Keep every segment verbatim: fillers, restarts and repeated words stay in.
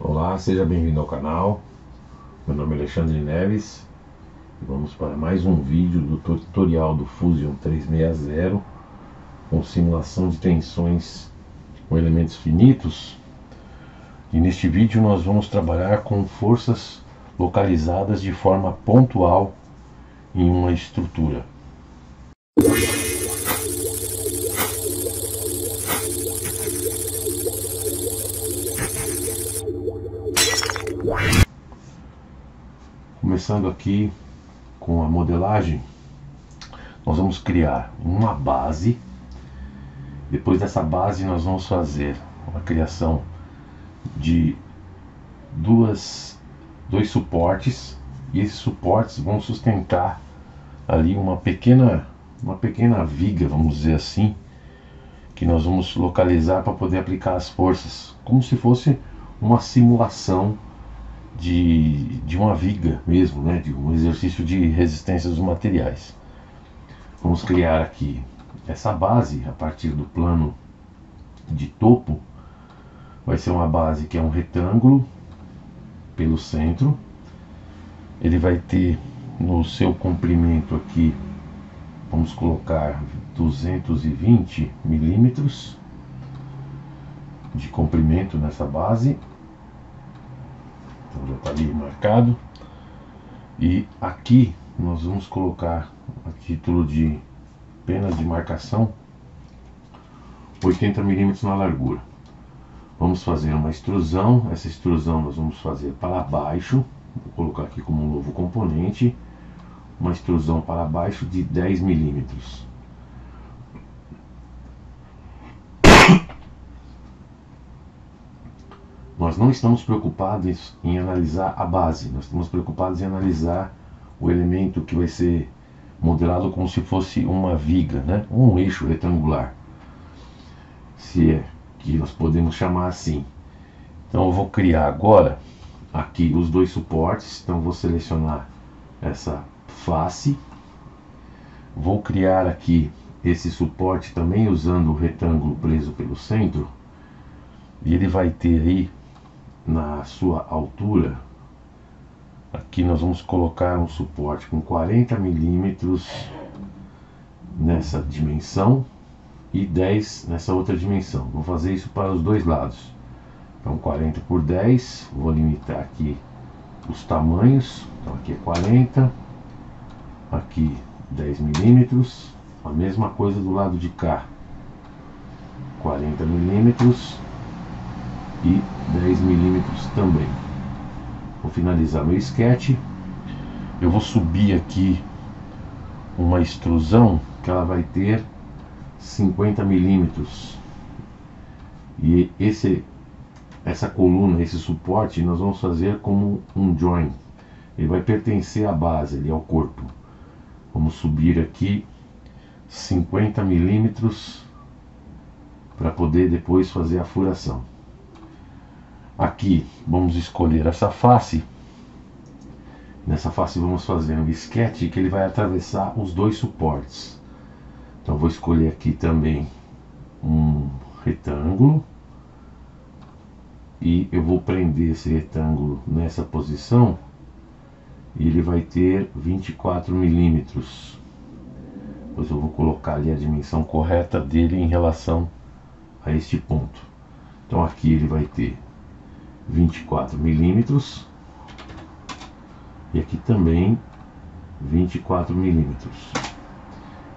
Olá, seja bem-vindo ao canal. Meu nome é Alexandre Neves e vamos para mais um vídeo do tutorial do Fusion trezentos e sessenta com simulação de tensões com elementos finitos. E neste vídeo nós vamos trabalhar com forças localizadas de forma pontual em uma estrutura. Começando aqui com a modelagem, nós vamos criar uma base. Depois dessa base nós vamos fazer a criação de duas, dois suportes, e esses suportes vão sustentar ali uma pequena, uma pequena viga, vamos dizer assim, que nós vamos localizar para poder aplicar as forças, como se fosse uma simulação De, de uma viga mesmo, né? De um exercício de resistência dos materiais. Vamos criar aqui essa base a partir do plano de topo. Vai ser uma base que é um retângulo pelo centro. Ele vai ter no seu comprimento aqui, vamos colocar duzentos e vinte milímetros de comprimento nessa base. Já está ali marcado. E aqui nós vamos colocar, a título de apenas de marcação, oitenta milímetros na largura. Vamos fazer uma extrusão. Essa extrusão nós vamos fazer para baixo. Vou colocar aqui como um novo componente uma extrusão para baixo de dez milímetros. Nós não estamos preocupados em analisar a base, nós estamos preocupados em analisar o elemento que vai ser modelado como se fosse uma viga, né? Ou um eixo retangular, se é que nós podemos chamar assim. Então eu vou criar agora aqui os dois suportes, então vou selecionar essa face, vou criar aqui esse suporte também usando o retângulo preso pelo centro, e ele vai ter aí na sua altura. Aqui nós vamos colocar um suporte com quarenta milímetros nessa dimensão e dez nessa outra dimensão. Vou fazer isso para os dois lados. Então quarenta por dez, vou limitar aqui os tamanhos. Então aqui é quarenta, aqui dez milímetros. A mesma coisa do lado de cá, quarenta milímetros e dez milímetros também. Vou finalizar meu sketch. Eu vou subir aqui uma extrusão que ela vai ter cinquenta milímetros, e esse, essa coluna, esse suporte nós vamos fazer como um join. Ele vai pertencer à base, ele é o corpo. Vamos subir aqui cinquenta milímetros para poder depois fazer a furação. Aqui vamos escolher essa face. Nessa face vamos fazer um sketch que ele vai atravessar os dois suportes. Então vou escolher aqui também um retângulo, e eu vou prender esse retângulo nessa posição, e ele vai ter vinte e quatro milímetros. Depois eu vou colocar ali a dimensão correta dele em relação a este ponto. Então aqui ele vai ter vinte e quatro milímetros, e aqui também vinte e quatro milímetros.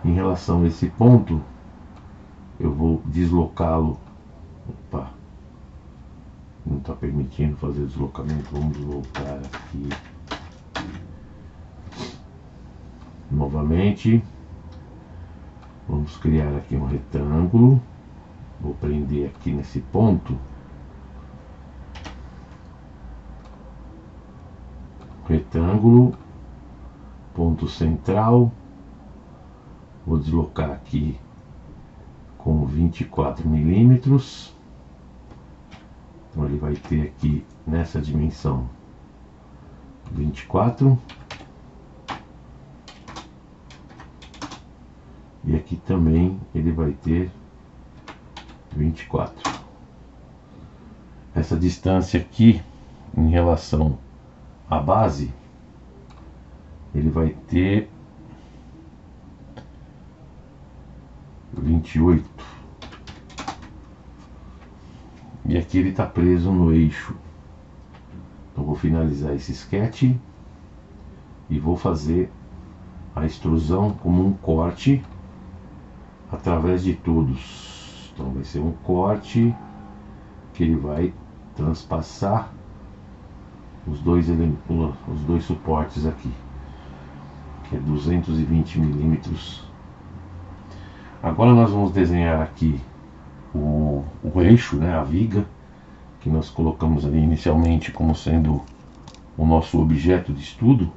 Em relação a esse ponto, eu vou deslocá-lo. Opa, não está permitindo fazer deslocamento. Vamos voltar aqui novamente. Vamos criar aqui um retângulo. Vou prender aqui nesse ponto. Retângulo, ponto central, vou deslocar aqui com vinte e quatro milímetros, então ele vai ter aqui nessa dimensão vinte e quatro, e aqui também ele vai ter vinte e quatro. Essa distância aqui em relação à base, ele vai ter vinte e oito. E aqui ele está preso no eixo. Então vou finalizar esse sketch e vou fazer a extrusão como um corte através de todos. Então vai ser um corte que ele vai transpassar os dois, os dois suportes aqui, que é duzentos e vinte milímetros. Agora nós vamos desenhar aqui o, o eixo, né, a viga, que nós colocamos ali inicialmente como sendo o nosso objeto de estudo.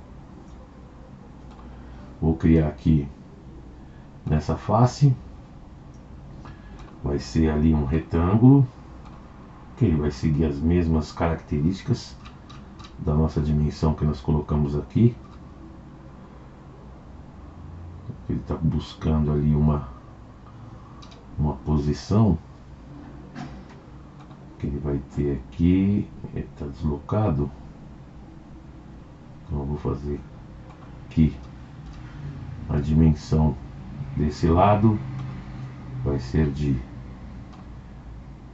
Vou criar aqui nessa face, vai ser ali um retângulo, que ele vai seguir as mesmas características da nossa dimensão que nós colocamos aqui. Ele está buscando ali uma, uma posição que ele vai ter aqui, ele está deslocado, então eu vou fazer aqui a dimensão desse lado, vai ser de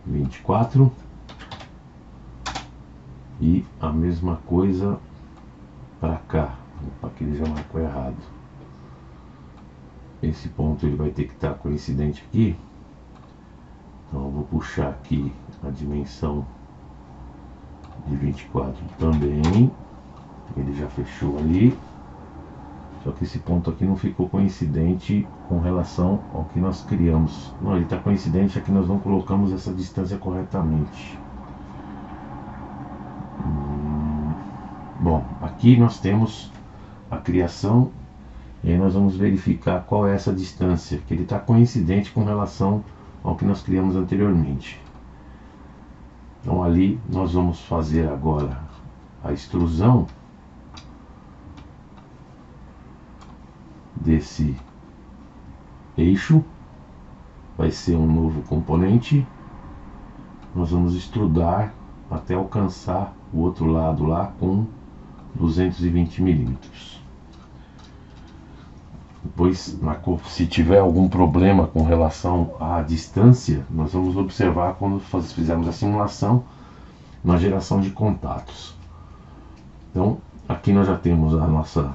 vinte e quatro, e a mesma coisa para cá. Opa, que ele já marcou errado. Esse ponto ele vai ter que estar coincidente aqui, então eu vou puxar aqui a dimensão de vinte e quatro também. Ele já fechou ali, só que esse ponto aqui não ficou coincidente com relação ao que nós criamos. Não, ele está coincidente, é que nós não colocamos essa distância corretamente. Hum, bom, aqui nós temos a criação. E aí nós vamos verificar qual é essa distância, que ele está coincidente com relação ao que nós criamos anteriormente. Então ali nós vamos fazer agora a extrusão desse eixo. Vai ser um novo componente. Nós vamos extrudar até alcançar o outro lado lá com duzentos e vinte milímetros. Depois, se tiver algum problema com relação à distância, nós vamos observar quando fizermos a simulação na geração de contatos. Então, aqui nós já temos a nossa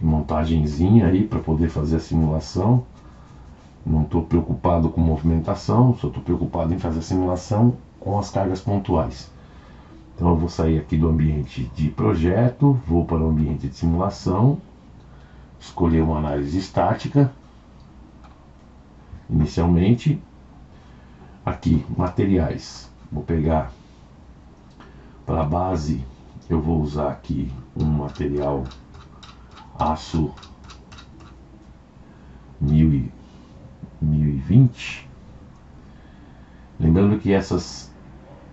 montagenzinha aí para poder fazer a simulação. Não estou preocupado com movimentação, só estou preocupado em fazer a simulação com as cargas pontuais. Então, eu vou sair aqui do ambiente de projeto, vou para o ambiente de simulação. Escolher uma análise estática, inicialmente, aqui, materiais, vou pegar para a base, eu vou usar aqui um material aço mil e vinte, lembrando que essas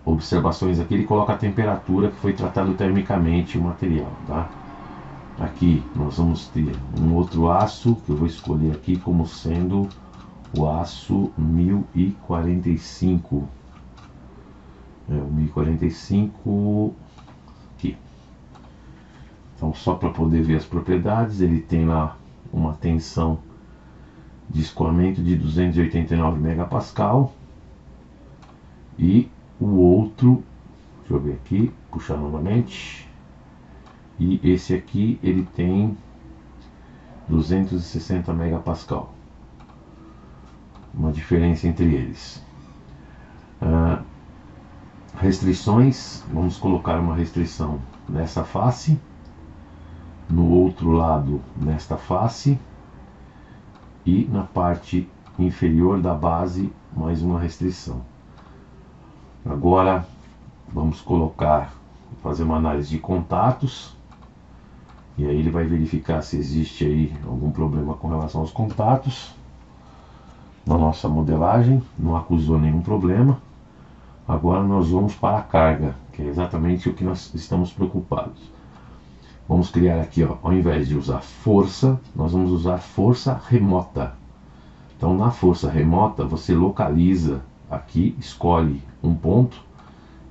observações aqui, ele coloca a temperatura que foi tratado termicamente o material, tá? Aqui nós vamos ter um outro aço que eu vou escolher aqui como sendo o aço mil e quarenta e cinco. É o mil e quarenta e cinco aqui. Então, só para poder ver as propriedades, ele tem lá uma tensão de escoamento de duzentos e oitenta e nove megapascal. E o outro, deixa eu ver aqui, puxar novamente. E esse aqui ele tem duzentos e sessenta megapascal, uma diferença entre eles. Ah, restrições, vamos colocar uma restrição nessa face, no outro lado nesta face e na parte inferior da base mais uma restrição. Agora vamos colocar, fazer uma análise de contatos. E aí ele vai verificar se existe aí algum problema com relação aos contatos. Na nossa modelagem, não acusou nenhum problema. Agora nós vamos para a carga, que é exatamente o que nós estamos preocupados. Vamos criar aqui, ó, ao invés de usar força, nós vamos usar força remota. Então na força remota você localiza aqui, escolhe um ponto,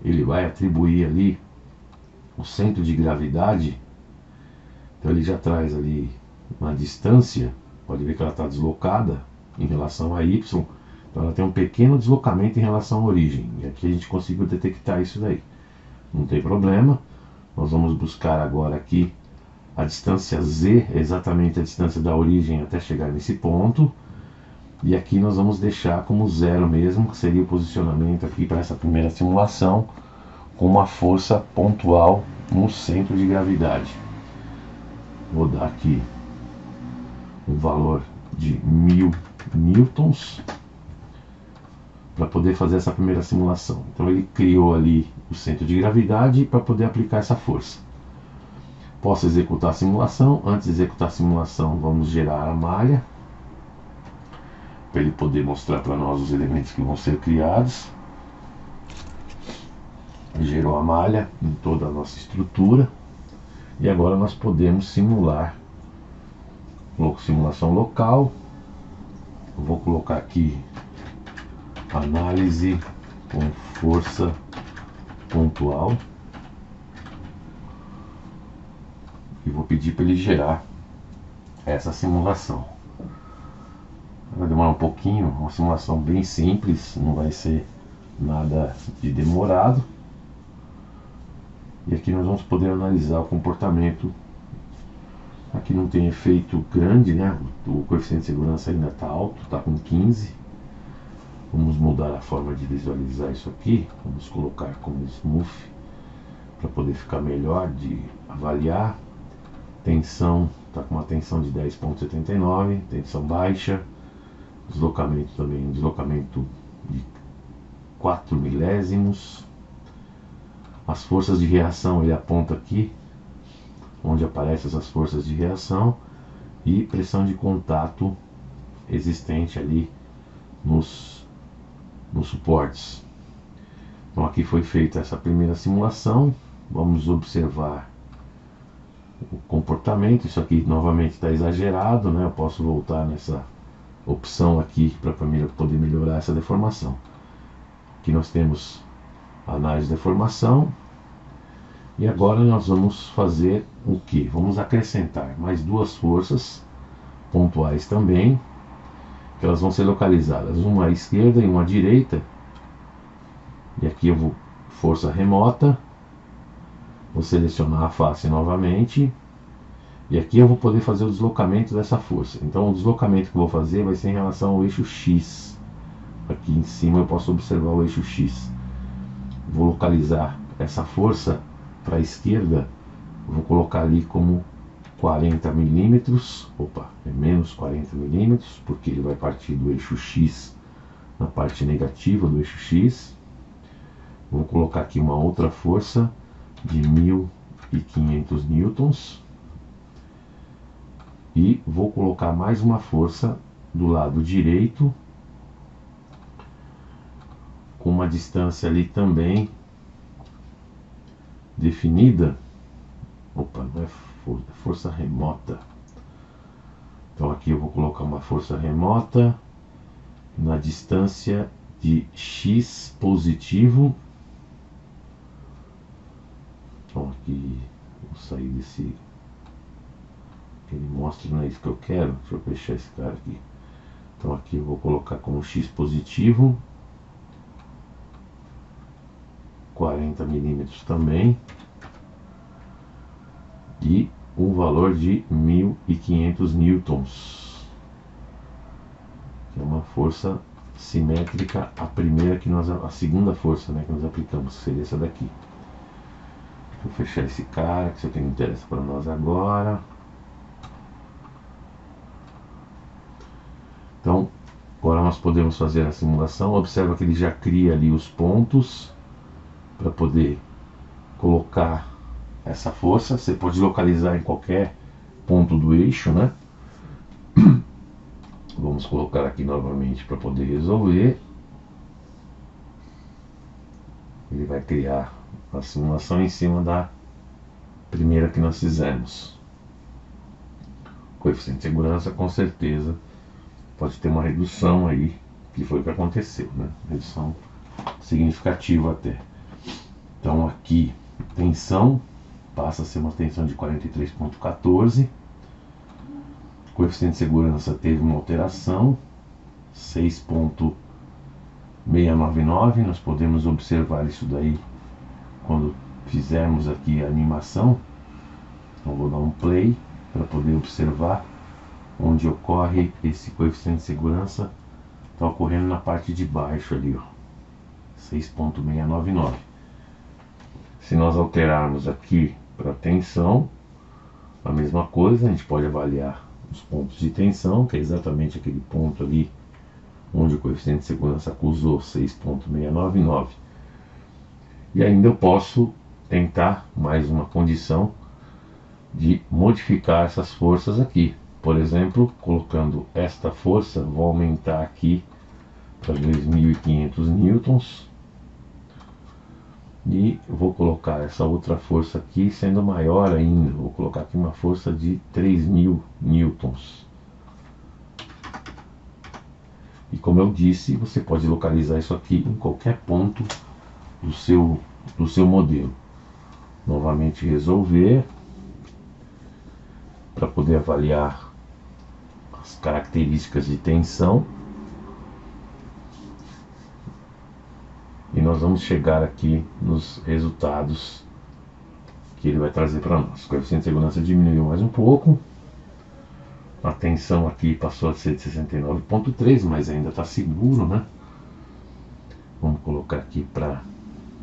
ele vai atribuir ali o centro de gravidade, então ele já traz ali uma distância, pode ver que ela está deslocada em relação a y, então ela tem um pequeno deslocamento em relação à origem, e aqui a gente conseguiu detectar isso daí. Não tem problema, nós vamos buscar agora aqui a distância z, exatamente a distância da origem até chegar nesse ponto, e aqui nós vamos deixar como zero mesmo, que seria o posicionamento aqui para essa primeira simulação, com uma força pontual no centro de gravidade. Vou dar aqui um valor de mil newtons para poder fazer essa primeira simulação. Então ele criou ali o centro de gravidade para poder aplicar essa força. Posso executar a simulação. Antes de executar a simulação, vamos gerar a malha para ele poder mostrar para nós os elementos que vão ser criados. Gerou a malha em toda a nossa estrutura e agora nós podemos simular. Simulação local. Eu vou colocar aqui análise com força pontual e vou pedir para ele gerar essa simulação. Vai demorar um pouquinho, uma simulação bem simples, não vai ser nada de demorado. E aqui nós vamos poder analisar o comportamento. Aqui não tem efeito grande, né? O coeficiente de segurança ainda está alto, está com quinze. Vamos mudar a forma de visualizar isso aqui. Vamos colocar como smooth para poder ficar melhor de avaliar. Tensão, está com uma tensão de dez vírgula setenta e nove, tensão baixa. Deslocamento também, um deslocamento de quatro milésimos. As forças de reação ele aponta aqui, onde aparecem essas forças de reação, e pressão de contato existente ali nos, nos suportes. Então aqui foi feita essa primeira simulação, vamos observar o comportamento. Isso aqui novamente está exagerado, né? Eu posso voltar nessa opção aqui para poder melhorar essa deformação. Aqui nós temos a análise de deformação. E agora nós vamos fazer o que? Vamos acrescentar mais duas forças pontuais também, que elas vão ser localizadas, uma à esquerda e uma à direita. E aqui eu vou, força remota, vou selecionar a face novamente, e aqui eu vou poder fazer o deslocamento dessa força. Então o deslocamento que eu vou fazer vai ser em relação ao eixo X. Aqui em cima eu posso observar o eixo X. Vou localizar essa força para a esquerda, vou colocar ali como quarenta milímetros, opa, é menos quarenta milímetros, porque ele vai partir do eixo X, na parte negativa do eixo X. Vou colocar aqui uma outra força de mil e quinhentos newtons e vou colocar mais uma força do lado direito com uma distância ali também definida, opa, não é for força remota. Então aqui eu vou colocar uma força remota na distância de x positivo. Então aqui vou sair desse, ele mostra, não é isso que eu quero, deixa eu fechar esse cara aqui. Então aqui eu vou colocar como x positivo, quarenta milímetros também, e um valor de mil e quinhentos newtons, que é uma força simétrica à primeira que nós, a segunda força, né, que nós aplicamos, que seria essa daqui. Vou fechar esse cara, que isso aqui não interessa para nós agora. Então agora nós podemos fazer a simulação. Observa que ele já cria ali os pontos para poder colocar essa força. Você pode localizar em qualquer ponto do eixo, né? Vamos colocar aqui novamente para poder resolver. Ele vai criar a simulação em cima da primeira que nós fizemos. O coeficiente de segurança, com certeza, pode ter uma redução aí, que foi o que aconteceu, né? Redução significativa até. Então aqui, tensão, passa a ser uma tensão de quarenta e três ponto quatorze. O coeficiente de segurança teve uma alteração, seis ponto seis nove nove. Nós podemos observar isso daí quando fizermos aqui a animação. Então vou dar um play para poder observar onde ocorre esse coeficiente de segurança. Está ocorrendo na parte de baixo ali, seis ponto seis nove nove. Se nós alterarmos aqui para tensão, a mesma coisa, a gente pode avaliar os pontos de tensão, que é exatamente aquele ponto ali onde o coeficiente de segurança acusou, seis ponto seis nove nove. E ainda eu posso tentar mais uma condição de modificar essas forças aqui. Por exemplo, colocando esta força, vou aumentar aqui para dois mil e quinhentos newtons. E vou colocar essa outra força aqui, sendo maior ainda. Vou colocar aqui uma força de três mil newtons. E como eu disse, você pode localizar isso aqui em qualquer ponto do seu, do seu modelo. Novamente resolver, para poder avaliar as características de tensão. E nós vamos chegar aqui nos resultados que ele vai trazer para nós. O coeficiente de segurança diminuiu mais um pouco. A tensão aqui passou a ser de sessenta e nove ponto três, mas ainda está seguro, né? Vamos colocar aqui para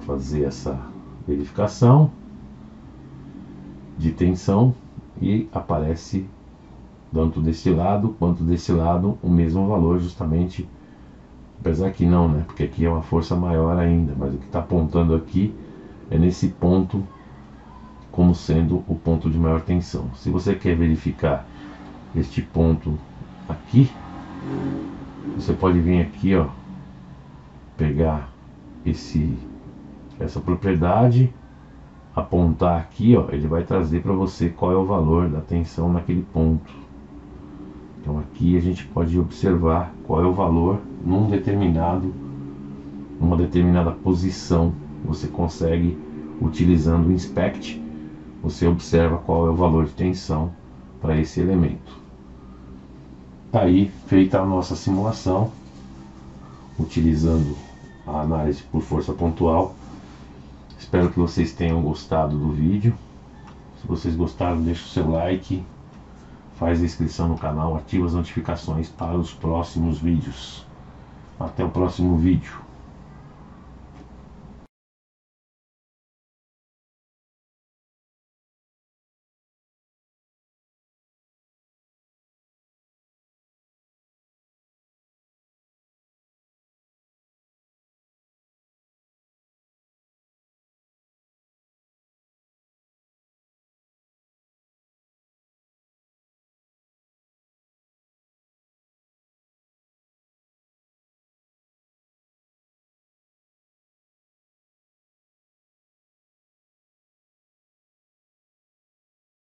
fazer essa verificação de tensão. E aparece, tanto desse lado quanto desse lado, o mesmo valor justamente. Apesar que não, né? Porque aqui é uma força maior ainda, mas o que está apontando aqui é nesse ponto como sendo o ponto de maior tensão. Se você quer verificar este ponto aqui, você pode vir aqui, ó, pegar esse, essa propriedade, apontar aqui, ó, ele vai trazer para você qual é o valor da tensão naquele ponto. Então aqui a gente pode observar qual é o valor num determinado, numa determinada posição. Você consegue, utilizando o inspect, você observa qual é o valor de tensão para esse elemento. Tá aí feita a nossa simulação, utilizando a análise por força pontual. Espero que vocês tenham gostado do vídeo. Se vocês gostaram, deixa o seu like, faz a inscrição no canal, ativa as notificações para os próximos vídeos. Até o próximo vídeo.